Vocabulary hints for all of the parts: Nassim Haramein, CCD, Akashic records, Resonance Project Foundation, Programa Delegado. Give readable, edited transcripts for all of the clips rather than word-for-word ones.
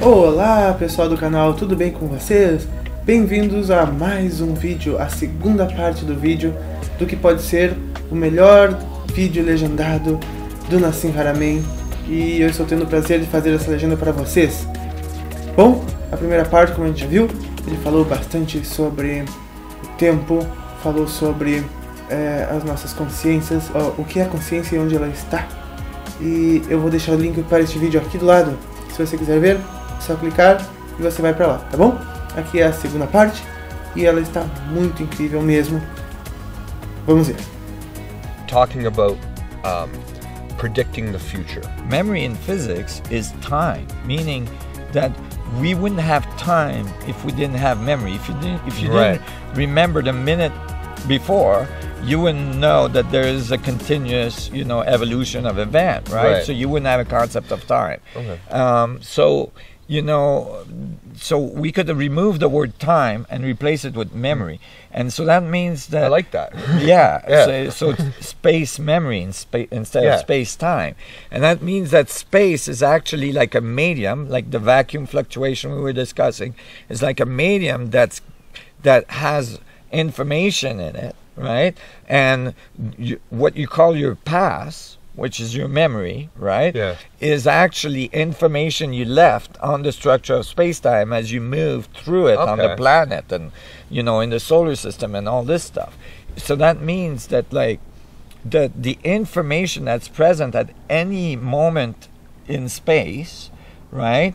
Olá pessoal do canal, tudo bem com vocês? Bem-vindos a mais um vídeo, a segunda parte do vídeo do que pode ser o melhor vídeo legendado do Nassim Haramein, e eu estou tendo o prazer de fazer essa legenda para vocês. Bom, a primeira parte, como a gente viu, ele falou bastante sobre o tempo, falou sobre as nossas consciências, o que é a consciência e onde ela está. E eu vou deixar o link para este vídeo aqui do lado, se você quiser ver. Só clicar e você vai para lá, tá bom? Aqui é a segunda parte e ela está muito incrível mesmo. Vamos ver. Talking about predicting the future. Memory in physics is time, meaning that we wouldn't have time if we didn't have memory. If you didn't remember the minute before, you wouldn't know that there is a continuous, you know, evolution of event, right? So you wouldn't have a concept of time. Okay. So we could remove the word time and replace it with memory. And so that means that... I like that. Yeah. So space memory instead of space time. And that means that space is actually like a medium, like the vacuum fluctuation we were discussing. It's like a medium that has information in it, right? And what you call your past, which is your memory, right? Yeah. Is actually information you left on the structure of space-time as you move through it on the planet and, you know, in the solar system and all this stuff. So that means that, like, the information that's present at any moment in space, right,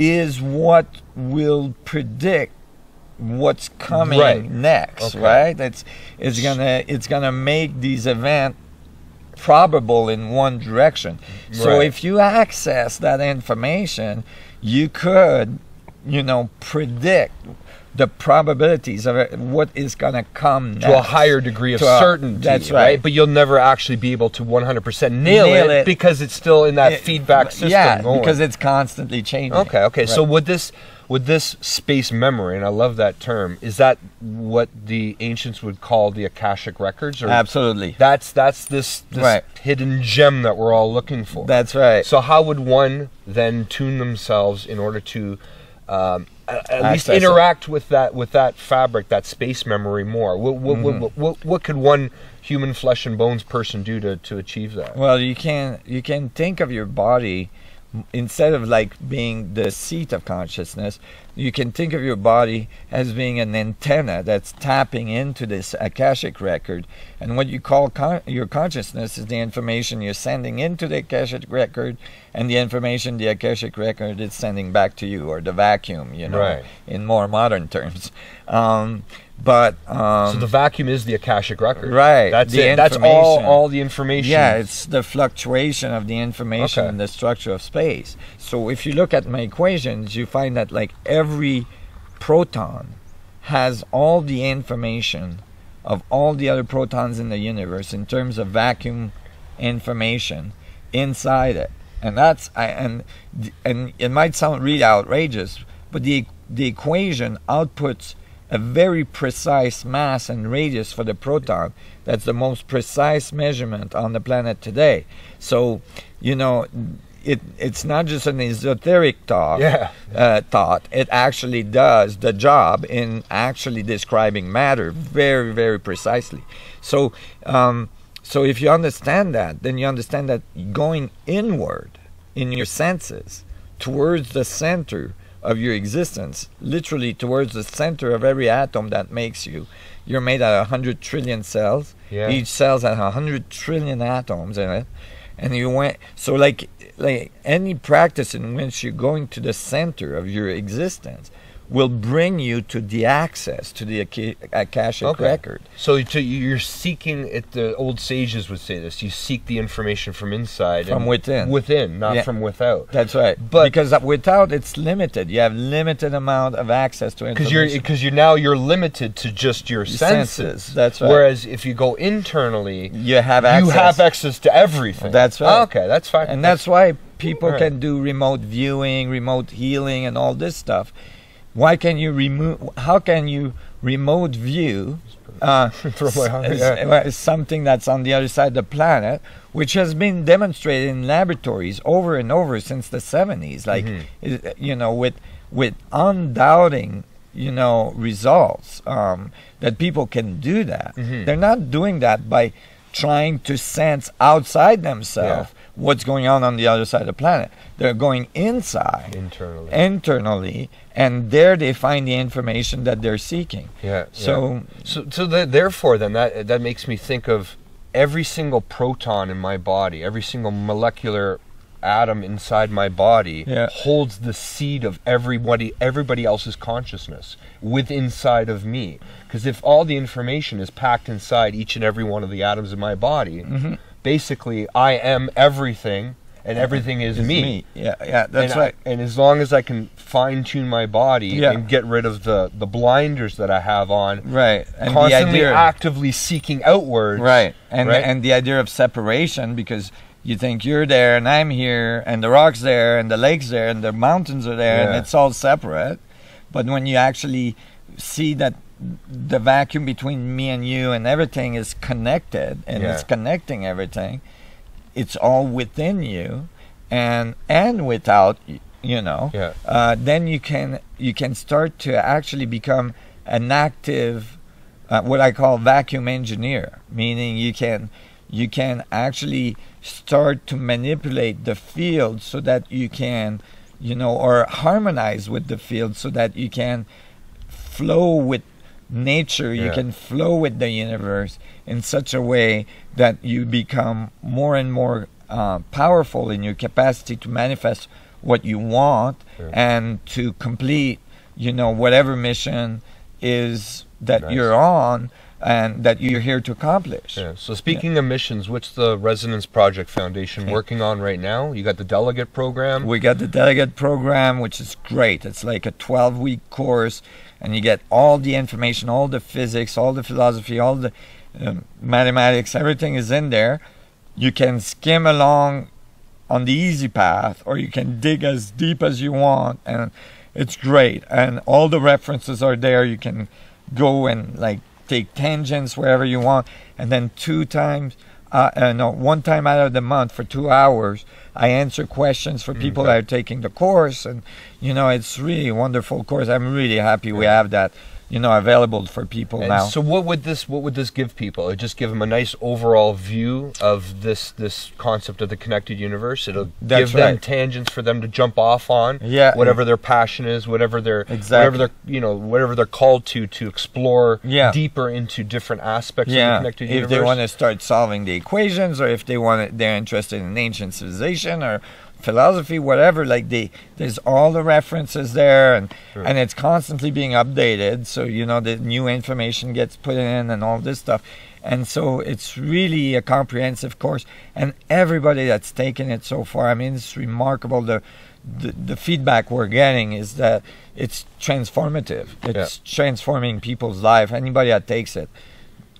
is what will predict what's coming next, right? It's gonna make these events probable in one direction. So if you access that information, you could, you know, predict the probabilities of what is going to come next. To a higher degree of certainty, that's right? But you'll never actually be able to 100% nail it because it's still in that feedback system. Yeah, because it's constantly changing. Okay. Right. So would this space memory, and I love that term, is that what the ancients would call the Akashic records? Or absolutely. That's this hidden gem that we're all looking for. That's right. So how would one then tune themselves in order to at least interact with that fabric, that space memory more? What could one human flesh and bones person do to achieve that? Well, you can think of your body, instead of like being the seat of consciousness, you can think of your body as being an antenna that's tapping into this Akashic record. And what you call your consciousness is the information you're sending into the Akashic record, and the information the Akashic record is sending back to you, or the vacuum, you know, in more modern terms. So the vacuum is the Akashic record. Right. That's it. That's all the information. Yeah, it's the fluctuation of the information in the structure of space. So if you look at my equations, you find that like every proton has all the information of all the other protons in the universe in terms of vacuum information inside it. And that's and it might sound really outrageous, but the equation outputs a very precise mass and radius for the proton. That's the most precise measurement on the planet today. So, you know, it's not just an esoteric thought. It actually does the job in actually describing matter very, very precisely. So, so if you understand that, then you understand that going inward in your senses towards the center of your existence, literally towards the center of every atom that makes you. You're made out of 100 trillion cells. Each cell's at 100 trillion atoms in it. And you went, so like any practice in which you're going to the center of your existence will bring you to the access to the Akashic record. So you're seeking it. The old sages would say this: you seek the information from inside, from within, not from without. That's right. But because without, it's limited. You have limited amount of access to information. Because you're limited to just your senses. That's right. Whereas if you go internally, you have access to everything. That's right. Okay, that's fine. And that's why people can do remote viewing, remote healing, and all this stuff. How can you remote view as something that's on the other side of the planet, which has been demonstrated in laboratories over and over since the 70s, like, you know, with undoubting, you know, results, that people can do that. They're not doing that by trying to sense outside themselves what's going on the other side of the planet. They're going inside, internally, and there they find the information that they're seeking. So therefore, then that makes me think of every single proton in my body, every single molecular atom inside my body holds the seed of everybody else's consciousness within inside of me. Because if all the information is packed inside each and every one of the atoms in my body, basically I am everything, and everything is me. Yeah, that's right. And as long as I can fine-tune my body and get rid of the blinders that I have on, and constantly actively seeking outwards, and the idea of separation, because you think you're there and I'm here and the rock's there and the lake's there and the mountains are there and it's all separate. But when you actually see that the vacuum between me and you and everything is connected and it's connecting everything, it's all within you and without, you know, then you can start to actually become an active, what I call vacuum engineer, meaning you can actually start to manipulate the field so that you can, you know, or harmonize with the field so that you can flow with nature, you can flow with the universe in such a way that you become more and more powerful in your capacity to manifest what you want and to complete, you know, whatever mission is that you're on and that you're here to accomplish. So speaking of missions, what's the Resonance Project Foundation working on right now? You got the delegate program. We got the delegate program, which is great. It's like a 12-week course, and you get all the information, all the physics, all the philosophy, all the mathematics, everything is in there. You can skim along on the easy path, or you can dig as deep as you want, and it's great. And all the references are there. You can go and, like, take tangents wherever you want, and then one time out of the month for 2 hours, I answer questions for people that are taking the course, and you know, it's really a wonderful course. I'm really happy we have that, you know, available for people now. So what would this give people? It just give them a nice overall view of this concept of the connected universe. It'll give them tangents for them to jump off on. Whatever their passion is, whatever they're called to explore deeper into different aspects of the connected universe. If they want to start solving the equations, or if they're interested in ancient civilization or philosophy, whatever, like there's all the references there, and it's constantly being updated, so you know the new information gets put in and all this stuff. And so it's really a comprehensive course, and everybody that's taken it so far, I mean, it's remarkable. The feedback we're getting is that it's transformative. It's transforming people's life. Anybody that takes it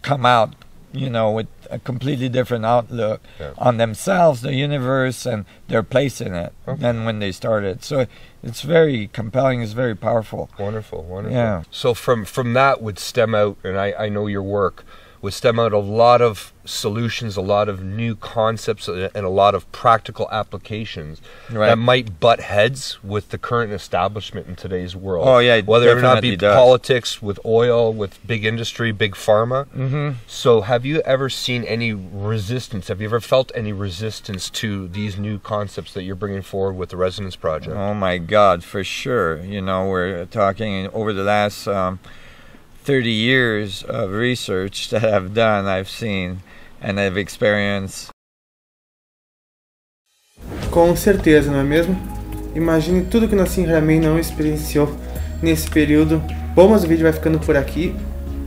come out, you know, with a completely different outlook on themselves, the universe, and their place in it than when they started. So it's very compelling. It's very powerful. Wonderful, wonderful. Yeah. So from that would stem out, and I know your work, would stem out a lot of solutions, a lot of new concepts, and a lot of practical applications that might butt heads with the current establishment in today's world. Oh yeah, whether it not be politics, with oil, with big industry, big pharma. So have you ever seen any resistance? Have you ever felt any resistance to these new concepts that you're bringing forward with the Resonance Project? Oh my God, for sure. You know, we're talking over the last 30 years of research that I've done, I've seen, and I've experienced. Com certeza, não é mesmo? Imagine tudo que Nassim Haramein não experienciou nesse período. Bom, mas o vídeo vai ficando por aqui,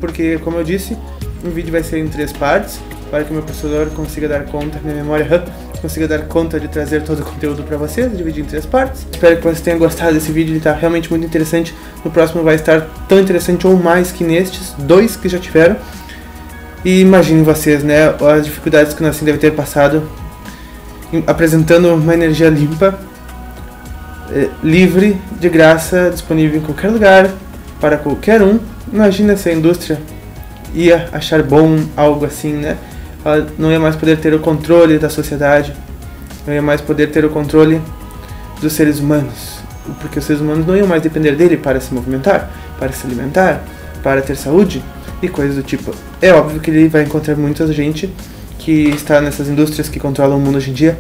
porque, como eu disse, o vídeo vai ser em 3 partes, para que o meu professor consiga dar conta, minha memória consiga dar conta de trazer todo o conteúdo para vocês, dividido em 3 partes. Espero que vocês tenham gostado desse vídeo, ele está realmente muito interessante. No próximo vai estar tão interessante ou mais que nestes 2 que já tiveram. E imaginem vocês, né, as dificuldades que o Nassim deve ter passado apresentando uma energia limpa, livre, de graça, disponível em qualquer lugar, para qualquer um. Imagina essa indústria ia achar bom, algo assim, né? Ela não ia mais poder ter o controle da sociedade, não ia mais poder ter o controle dos seres humanos, porque os seres humanos não iam mais depender dele para se movimentar, para se alimentar, para ter saúde e coisas do tipo. É óbvio que ele vai encontrar muita gente que está nessas indústrias que controlam o mundo hoje em dia,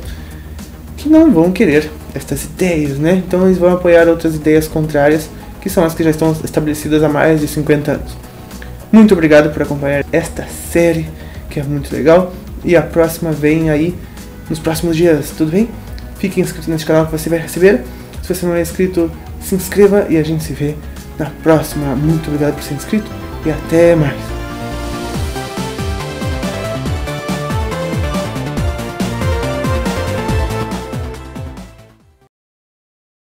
que não vão querer estas ideias, né? Então eles vão apoiar outras ideias contrárias, que são as que já estão estabelecidas há mais de 50 anos. Muito obrigado por acompanhar esta série, que é muito legal, e a próxima vem aí nos próximos dias, tudo bem? Fique inscrito neste canal que você vai receber. Se você não é inscrito, se inscreva e a gente se vê na próxima. Muito obrigado por ser inscrito e até mais.